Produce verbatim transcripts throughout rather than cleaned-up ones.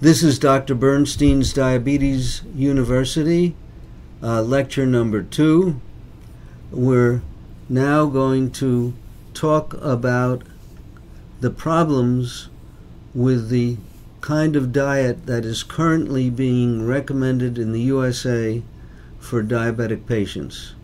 This is Doctor Bernstein's Diabetes University, uh, lecture number two. We're now going to talk about the problems with the kind of diet that is currently being recommended in the U S A for diabetic patients.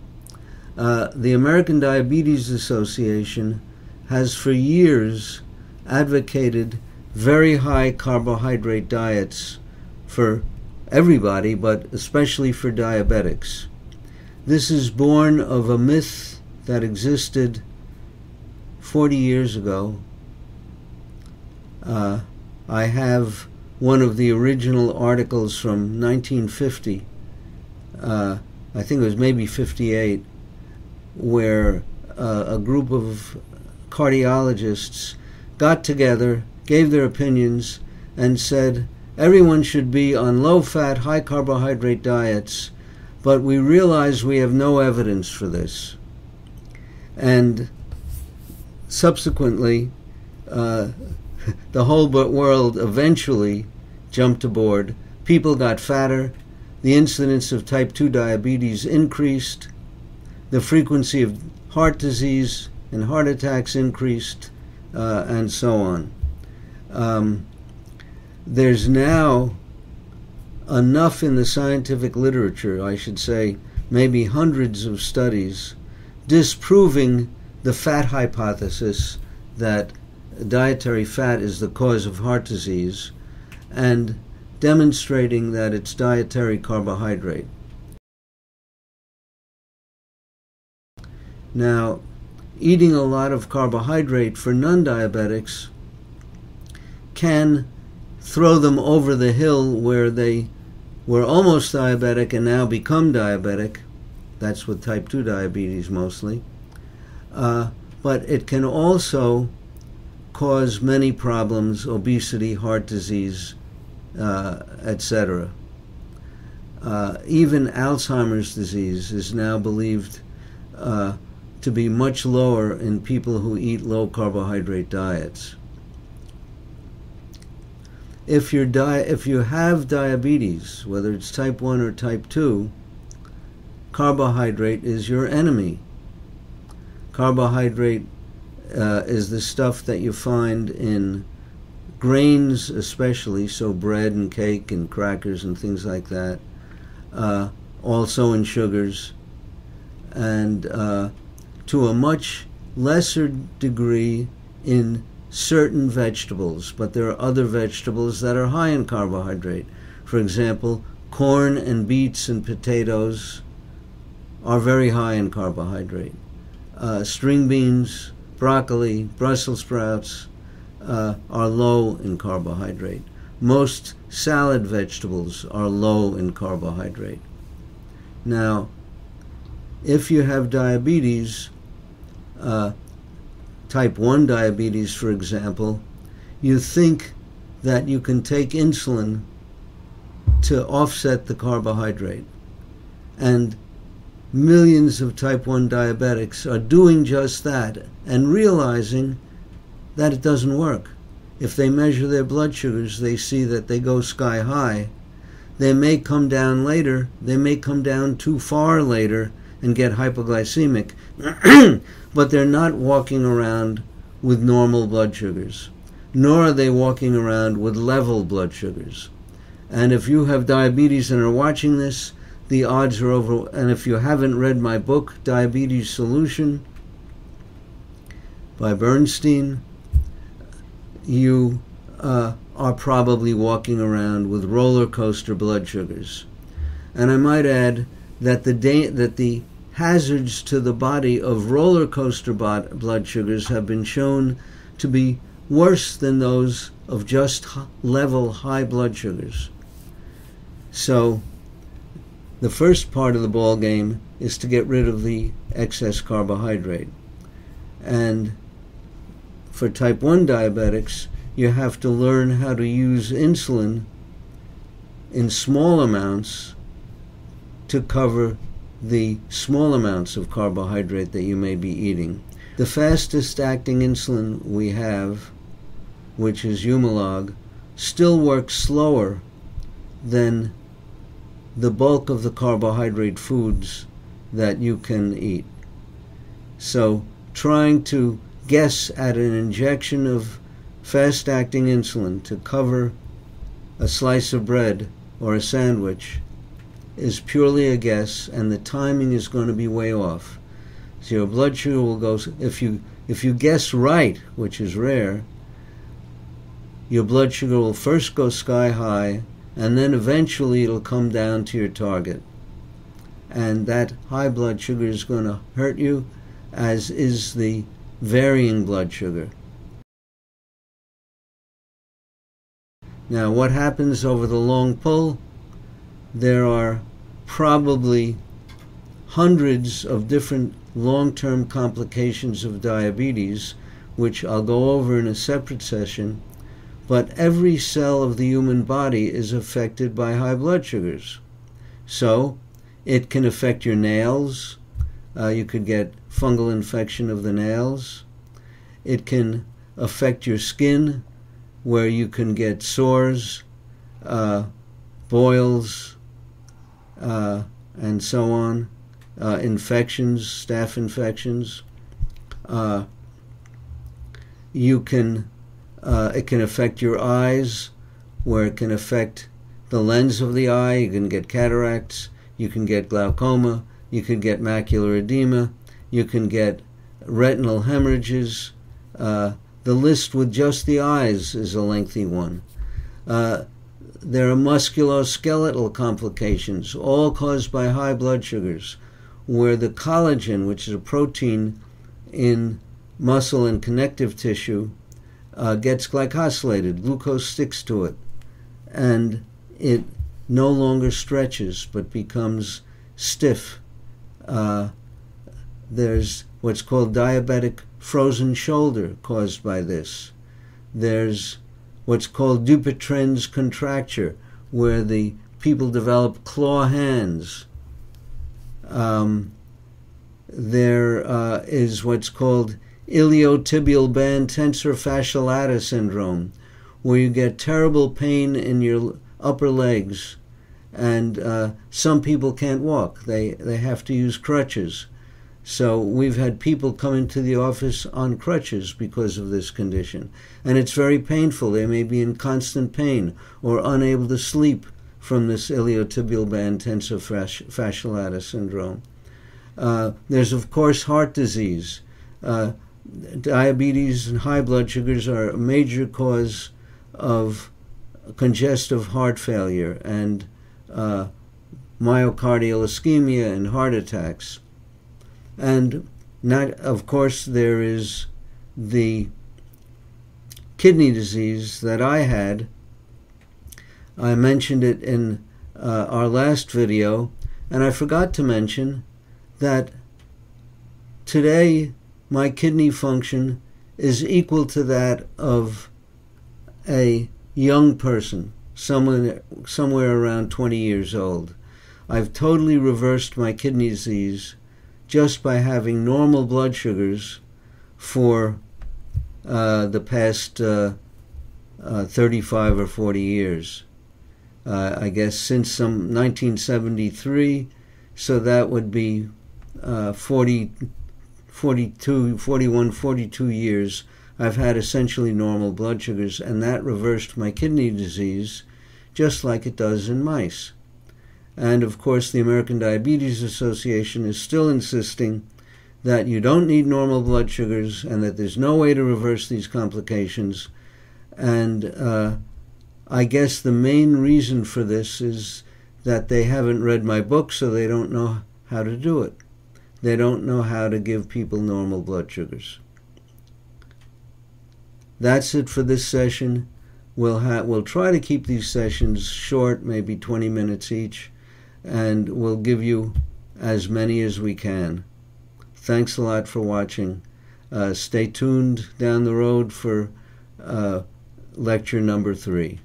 Uh, the American Diabetes Association has for years advocated very high carbohydrate diets for everybody, but especially for diabetics. This is born of a myth that existed forty years ago. Uh, I have one of the original articles from nineteen fifty, uh, I think it was maybe fifty-eight, where uh, a group of cardiologists got together, gave their opinions, and said everyone should be on low-fat, high-carbohydrate diets, but we realize we have no evidence for this. And subsequently, uh, the whole world eventually jumped aboard. People got fatter, the incidence of type two diabetes increased, the frequency of heart disease and heart attacks increased, uh, and so on. Um, there's now enough in the scientific literature, I should say, maybe hundreds of studies disproving the fat hypothesis that dietary fat is the cause of heart disease and demonstrating that it's dietary carbohydrate. Now, eating a lot of carbohydrate for non-diabetics can throw them over the hill where they were almost diabetic and now become diabetic. That's with type two diabetes mostly. Uh, but it can also cause many problems, obesity, heart disease, uh, et cetera. Uh, even Alzheimer's disease is now believed uh, to be much lower in people who eat low-carbohydrate diets. If, you're di if you have diabetes, whether it's type one or type two, carbohydrate is your enemy. Carbohydrate uh, is the stuff that you find in grains especially, so bread and cake and crackers and things like that, uh, also in sugars, and uh, to a much lesser degree in certain vegetables, but there are other vegetables that are high in carbohydrate. For example, corn and beets and potatoes are very high in carbohydrate. Uh, string beans, broccoli, Brussels sprouts uh, are low in carbohydrate. Most salad vegetables are low in carbohydrate. Now, if you have diabetes, uh, type one diabetes, for example, you think that you can take insulin to offset the carbohydrate. And millions of type one diabetics are doing just that and realizing that it doesn't work. If they measure their blood sugars, they see that they go sky high. They may come down later, they may come down too far later and get hypoglycemic, but they're not walking around with normal blood sugars, nor are they walking around with level blood sugars. And if you have diabetes and are watching this, the odds are over, and if you haven't read my book, Diabetes Solution by Bernstein, you uh, are probably walking around with roller coaster blood sugars. And I might add that the, da that the hazards to the body of roller coaster blood sugars have been shown to be worse than those of just level high blood sugars. So the first part of the ball game is to get rid of the excess carbohydrate. And for type one diabetics, you have to learn how to use insulin in small amounts to cover the small amounts of carbohydrate that you may be eating. The fastest acting insulin we have, which is Humalog, still works slower than the bulk of the carbohydrate foods that you can eat. So trying to guess at an injection of fast-acting insulin to cover a slice of bread or a sandwich is purely a guess, and the timing is going to be way off. So your blood sugar will go, if you if you guess right, which is rare, your blood sugar will first go sky high, and then eventually it'll come down to your target. And that high blood sugar is going to hurt you, as is the varying blood sugar. Now, what happens over the long pull? There are probably hundreds of different long-term complications of diabetes, which I'll go over in a separate session, but every cell of the human body is affected by high blood sugars. So it can affect your nails. Uh, you could get fungal infection of the nails. It can affect your skin, where you can get sores, uh, boils, uh, and so on, uh, infections, staph infections. Uh, you can, uh, it can affect your eyes, where it can affect the lens of the eye. You can get cataracts, you can get glaucoma, you can get macular edema, you can get retinal hemorrhages. Uh, The list with just the eyes is a lengthy one. Uh, there are musculoskeletal complications, all caused by high blood sugars, where the collagen, which is a protein in muscle and connective tissue, uh, gets glycosylated. Glucose sticks to it, and it no longer stretches but becomes stiff. Uh, there's what's called diabetic frozen shoulder caused by this. There's what's called Dupuytren's contracture, where the people develop claw hands. Um, there uh, is what's called iliotibial band tensor fasciolata syndrome, where you get terrible pain in your upper legs, and uh, some people can't walk. They, they have to use crutches. So we've had people come into the office on crutches because of this condition. And it's very painful. They may be in constant pain or unable to sleep from this iliotibial band tensor fasciolata syndrome. Uh, there's, of course, heart disease. Uh, diabetes and high blood sugars are a major cause of congestive heart failure and uh, myocardial ischemia and heart attacks. And not, of course, there is the kidney disease that I had. I mentioned it in uh, our last video, and I forgot to mention that today my kidney function is equal to that of a young person, someone somewhere around twenty years old. I've totally reversed my kidney disease just by having normal blood sugars for uh, the past uh, uh, thirty-five or forty years. Uh, I guess since some nineteen seventy-three, so that would be uh, forty, forty-two, forty-one, forty-two years, I've had essentially normal blood sugars, and that reversed my kidney disease just like it does in mice. And, of course, the American Diabetes Association is still insisting that you don't need normal blood sugars and that there's no way to reverse these complications. And uh, I guess the main reason for this is that they haven't read my book, so they don't know how to do it. They don't know how to give people normal blood sugars. That's it for this session. We'll, ha we'll try to keep these sessions short, maybe twenty minutes each, and we'll give you as many as we can. Thanks a lot for watching. Uh, stay tuned down the road for uh, lecture number three.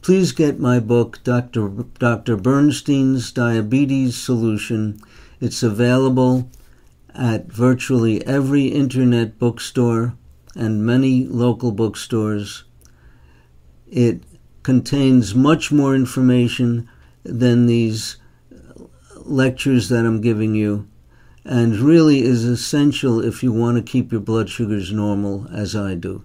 Please get my book, Doctor B Doctor Bernstein's Diabetes Solution. It's available at virtually every internet bookstore and many local bookstores. It contains much more information than these lectures that I'm giving you, and really is essential if you want to keep your blood sugars normal, as I do.